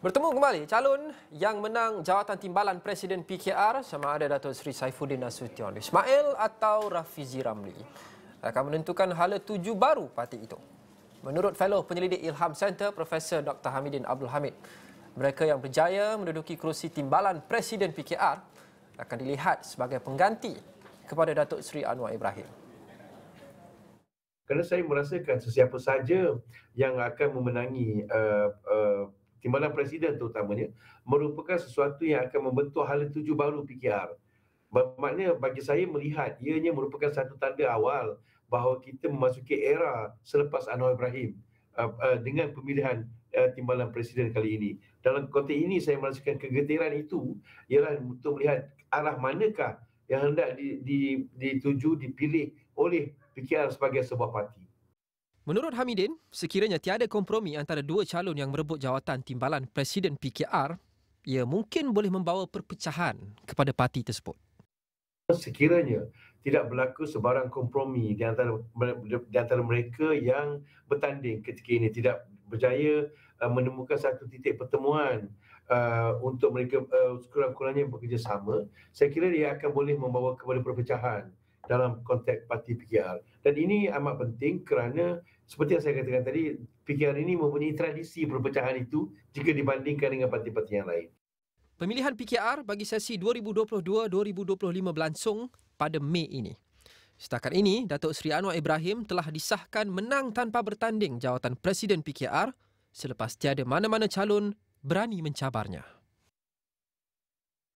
Bertemu kembali calon yang menang jawatan timbalan Presiden PKR sama ada Datuk Seri Saifuddin Nasution Ismail atau Rafizi Ramli akan menentukan hala tuju baru parti itu. Menurut fellow penyelidik Ilham Centre Profesor Dr. Hamidin Abdul Hamid, mereka yang berjaya menduduki kerusi timbalan Presiden PKR akan dilihat sebagai pengganti kepada Datuk Seri Anwar Ibrahim. Kerana saya merasakan sesiapa saja yang akan memenangi timbalan presiden terutamanya merupakan sesuatu yang akan membentuk hala tuju baru PKR. Bermakna bagi saya melihat ianya merupakan satu tanda awal bahawa kita memasuki era selepas Anwar Ibrahim dengan pemilihan timbalan presiden kali ini. Dalam konteks ini saya merasakan kegetiran itu ialah untuk melihat arah manakah yang hendak dituju dipilih oleh PKR sebagai sebuah parti. Menurut Hamidin, sekiranya tiada kompromi antara dua calon yang merebut jawatan timbalan Presiden PKR, ia mungkin boleh membawa perpecahan kepada parti tersebut. Sekiranya tidak berlaku sebarang kompromi di antara mereka yang bertanding ketika ini, tidak berjaya menemukan satu titik pertemuan untuk mereka kurang-kurangnya bekerjasama, saya kira dia akan boleh membawa kepada perpecahan dalam konteks parti PKR. Dan ini amat penting kerana seperti yang saya katakan tadi, PKR ini mempunyai tradisi perpecahan itu jika dibandingkan dengan parti-parti yang lain. Pemilihan PKR bagi sesi 2022-2025 berlangsung pada Mei ini. Setakat ini, Datuk Seri Anwar Ibrahim telah disahkan menang tanpa bertanding jawatan Presiden PKR selepas tiada mana-mana calon berani mencabarnya.